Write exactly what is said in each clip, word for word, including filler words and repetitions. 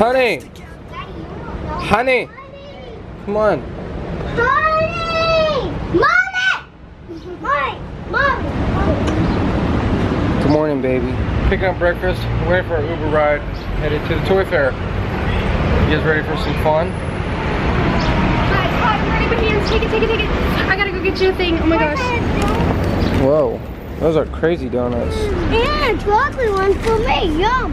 Honey! Honey! Come on! Honey! Mommy! Mommy! Mommy! Good morning, baby. Picking up breakfast, waiting for our Uber ride, headed to the toy fair. You guys ready for some fun? Guys, I'm ready with hands. Take it, take it, take it. I gotta go get you a thing. Oh my gosh. Whoa. Those are crazy donuts. And a chocolate one for me. Yum.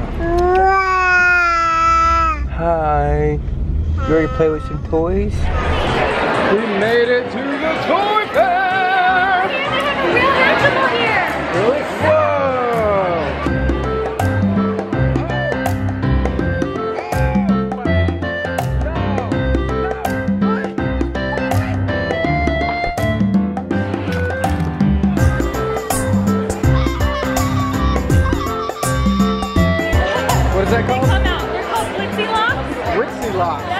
Hi. You ready to play with some toys? We made it to the toy fair! Oh, yeah, they have a real vegetable here. Really? Yep,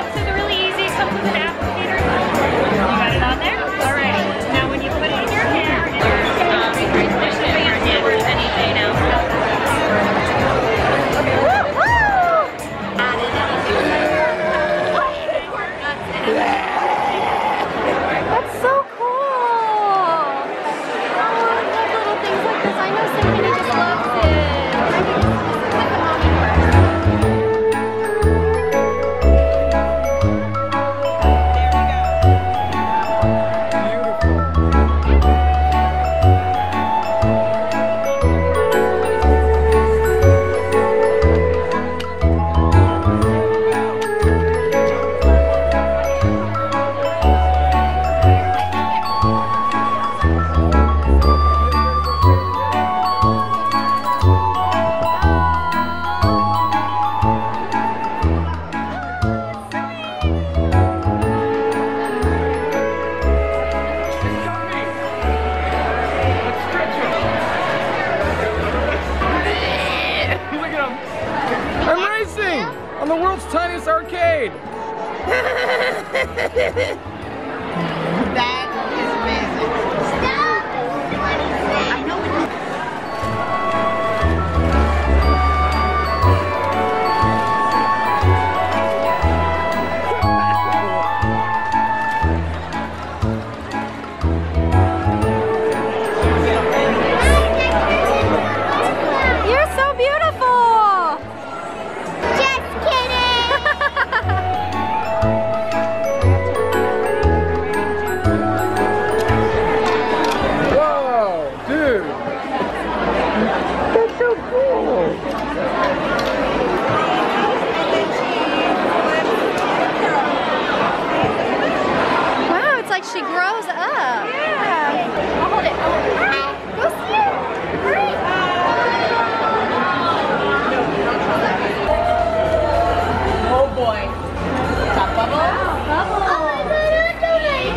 so they're really easy. It comes with an applicator. You got it on there? Alrighty. Now when you put it in your hair, um, there's no bandage or anything now. That's so cool. Oh, I love little things like this. I know Symphony just loves it. I think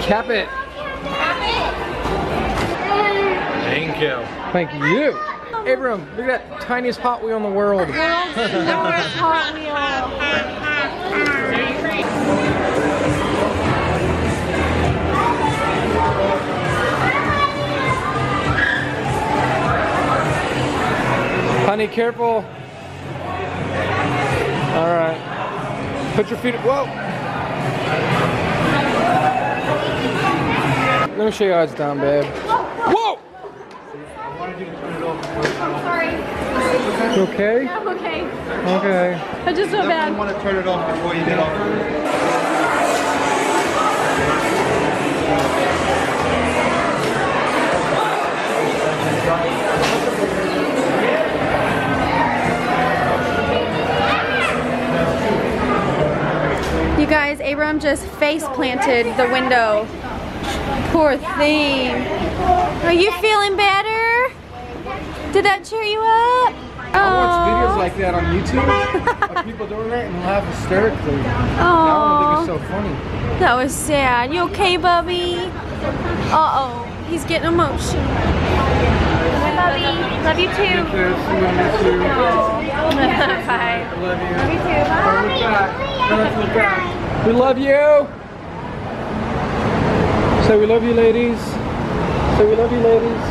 Cap it. Cap it. Thank you. Thank you. Abram, look at that tiniest Hot Wheel in the world. The worst Hot Wheel. Honey, careful. All right. Put your feet up. Whoa. Let me show you how it's done, babe. Whoa! I'm sorry. You okay? Yeah, I'm okay. Okay. I just feel bad. You want to turn it off before you get off. You guys, Abram just face planted the window. Poor thing. Are you feeling better? Did that cheer you up? Aww. I watch videos like that on YouTube of people doing that and laugh hysterically. I don't think it's so funny. That was sad. You okay, Bubby? Uh-oh. He's getting emotional. Hi, Bubby. Love you too. Bye. Love you. Love you too. Bye. We love you. Say we love you, ladies. Say we love you, ladies.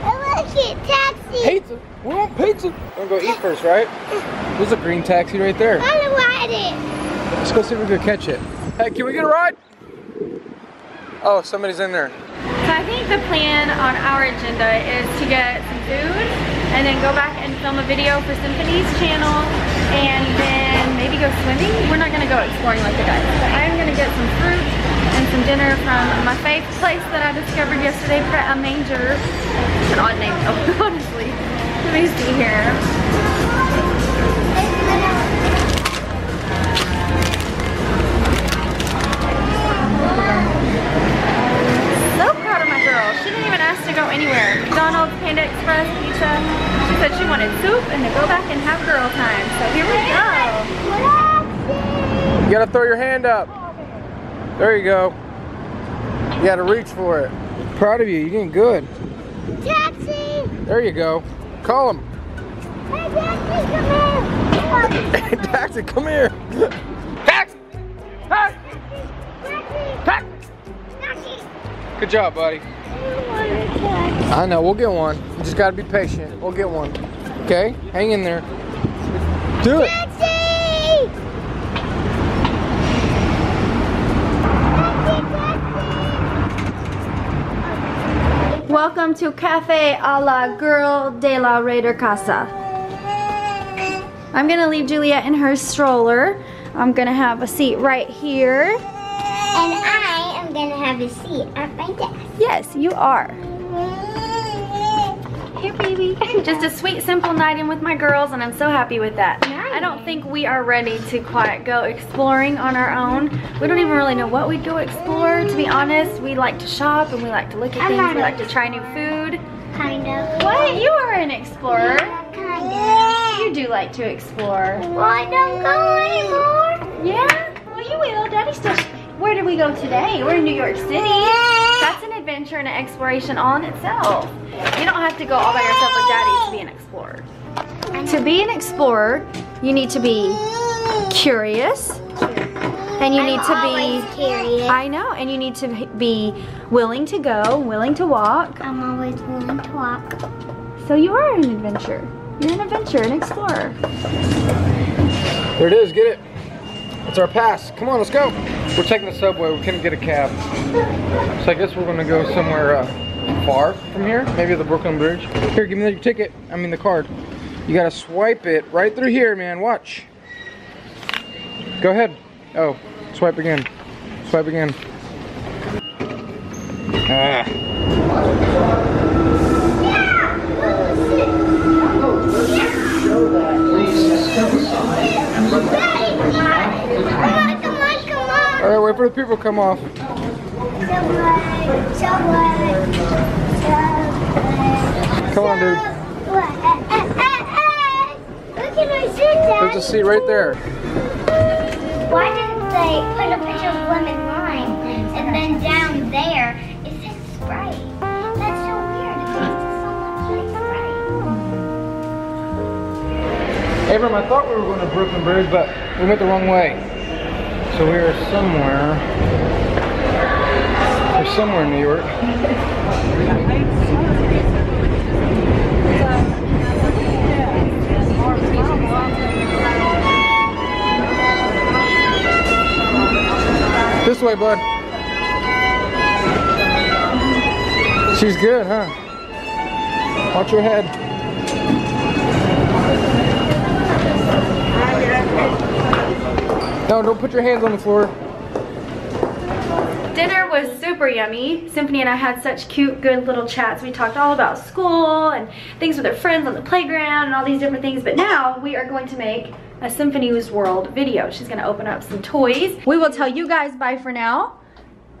I want to get a taxi. Hey, what? pizza. We're gonna go eat first, right? There's a green taxi right there. I wanna ride it. Let's go see if we can catch it. Hey, can we get a ride? Oh, somebody's in there. So I think the plan on our agenda is to get some food and then go back and film a video for Symphony's channel and then maybe go swimming. We're not gonna go exploring like the guys. So I'm gonna get some fruit and some dinner from my favorite place that I discovered yesterday, a manger. It's an odd name, honestly. Let me see here. She didn't even ask to go anywhere. McDonald's, Panda Express, pizza. She said she wanted soup and to go back and have girl time. So here we go. You gotta throw your hand up. There you go. You gotta reach for it. Proud of you. You did good. Taxi. There you go. Call him. Hey, Taxi, come here. Hey, Taxi, come here. Taxi. Taxi. Taxi. Taxi. Good job, buddy. I know, we'll get one. You just gotta be patient. We'll get one. Okay? Hang in there. Do it! Taxi! Taxi, taxi. Welcome to Cafe a la Girl de la Raider Casa. I'm gonna leave Juliet in her stroller. I'm gonna have a seat right here. And I am gonna have a seat at my desk. Yes, you are. Here, baby. Just a sweet, simple night in with my girls, and I'm so happy with that. Nice. I don't think we are ready to quite go exploring on our own. We don't even really know what we'd go explore, to be honest. We like to shop, and we like to look at things. We like to try new food. Kind of. What? You are an explorer. Yeah, kind of. You do like to explore. Well, I don't go anymore. Yeah? Well, you will. Daddy still... Where did we go today? We're in New York City. Yeah. That's an adventure and an exploration all in itself. You don't have to go all by yourself with Daddy to be an explorer. To be an explorer, you need to be curious. And you I'm need to be curious. I know, and you need to be willing to go, willing to walk. I'm always willing to walk. So you are an adventure. You're an adventure, an explorer. There it is, get it. It's our pass. Come on, let's go. We're taking the subway. We couldn't get a cab. So I guess we're going to go somewhere uh, far from here. Maybe the Brooklyn Bridge. Here, give me your ticket. I mean the card. You got to swipe it right through here, man. Watch. Go ahead. Oh, swipe again. Swipe again. Ah. Alright, wait for the people to come off. Subway, subway, subway, come on, dude. Look at my shirt, Dad. There's a seat right there. Why didn't they put a picture of lemon lime and then down there it says Sprite? That's so weird. It tastes so much like Sprite. Abram, I thought we were going to Brooklyn Bridge, but we went the wrong way. So we are somewhere, we're somewhere in New York. This way, bud. She's good, huh? Watch your head. No, don't put your hands on the floor. Dinner was super yummy. Symphony and I had such cute, good little chats. We talked all about school and things with our friends on the playground and all these different things. But now we are going to make a Symphony's World video. She's going to open up some toys. We will tell you guys bye for now.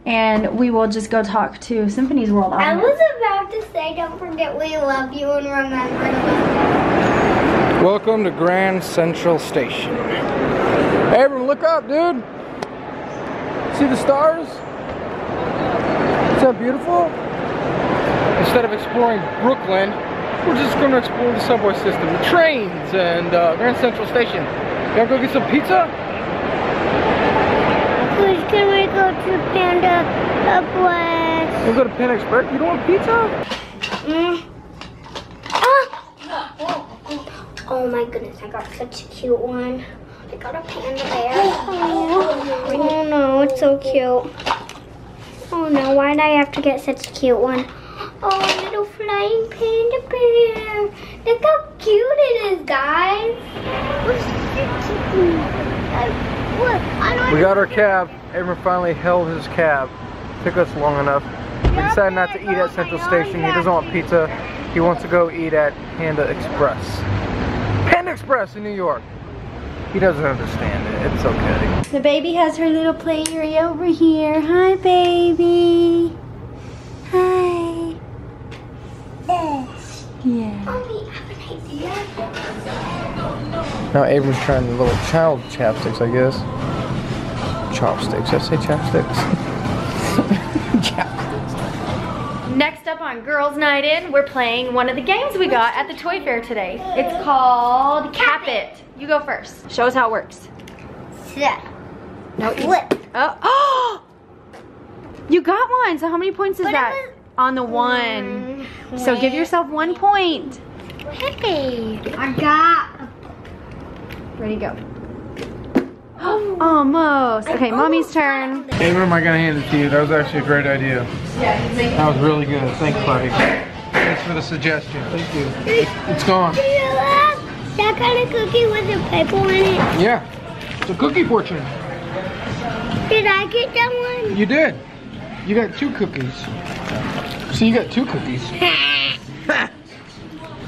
And we will just go talk to Symphony's World. I now. was about to say, don't forget we love you and remember. Welcome to Grand Central Station. Abram, look up, dude. See the stars? Isn't that beautiful? Instead of exploring Brooklyn, we're just going to explore the subway system, the trains, and uh, Grand Central Station. You want to go get some pizza? Please, can we go to Panda Express? We'll go to Panda Express? You don't want pizza? Mm. Ah. Oh my goodness, I got such a cute one. I got a panda bear. Oh, oh no, it's so cute. Oh no, why did I have to get such a cute one? Oh, little flying panda bear. Look how cute it is, guys. We got our cab. Abram finally held his cab. Took us long enough. We decided not to eat at Central Station. He doesn't want pizza. He wants to go eat at Panda Express. Panda Express in New York. He doesn't understand it. It's okay. The baby has her little play area over here. Hi, baby. Hi. Yes. Yeah. Mommy, I have an idea. Now Abram's trying the little child chapsticks, I guess. Chopsticks. Did I say chapsticks? Chapsticks. Next up on Girls Night In, we're playing one of the games we got at the toy fair today. It's called Cap It. You go first. Show us how it works. Set. No, flip. Oh, oh! You got one. So how many points is but that? Was, on the one. One. So give yourself one point. Hey, I got. Ready, go. Oh, almost. Okay, I mommy's almost turn. Abram, I gotta hand it to you. That was actually a great idea. Yeah. That was really good. Thanks, buddy. Thanks for the suggestion. Thank you. It's gone. That kind of cookie with a pineapple in it? Yeah, it's a cookie fortune. Did I get that one? You did. You got two cookies. So you got two cookies.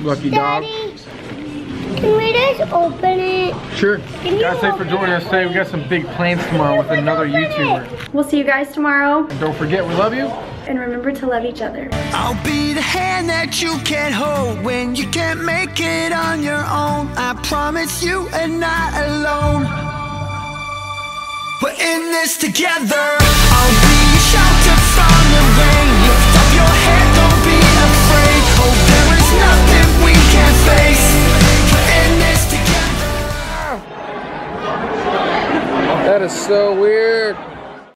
Lucky dog. Can we just open it? Sure. Guys, thanks for joining us today. We got some big plans tomorrow with another YouTuber. We'll see you guys tomorrow. And don't forget, we love you. And remember to love each other. I'll be the hand that you can't hold when you can't make it on your own. I promise you are not alone. We're in this together. I'll be your shelter from the rain. Lift up your head, don't be afraid. Oh, there is nothing we can't face. We're in this together. That is so weird.